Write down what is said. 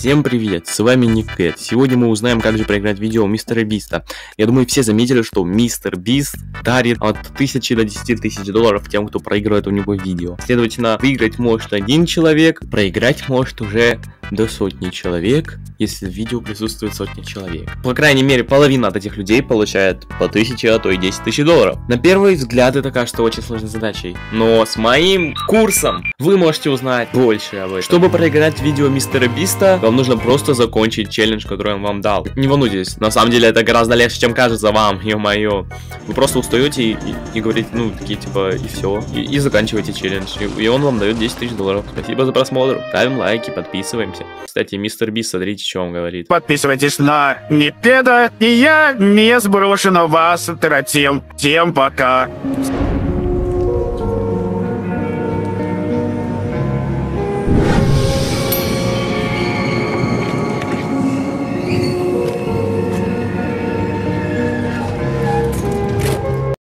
Всем привет, с вами Нипеда. Сегодня мы узнаем, как же проиграть видео MrBeast. Я думаю, все заметили, что MrBeast дарит от 1000 до 10 тысяч долларов тем, кто проигрывает у него видео. Следовательно, выиграть может один человек, проиграть может уже до сотни человек, если в видео присутствует сотни человек. По крайней мере, половина от этих людей получает по 1000, а то и 10 тысяч долларов. На первый взгляд это кажется очень сложной задачей, но с моим курсом вы можете узнать больше об этом. Чтобы проиграть видео MrBeast, вам нужно просто закончить челлендж, который он вам дал. Не волнуйтесь, на самом деле это гораздо легче, чем кажется вам, ё-моё. Вы просто устаете и говорите, ну, такие типа, и все, и заканчиваете челлендж, и он вам дает 10 тысяч долларов. Спасибо за просмотр, ставим лайки, подписываемся. Кстати, MrBeast, смотрите, что он говорит. Подписывайтесь на Нипеда, и я не сброшено вас тратил. Всем пока.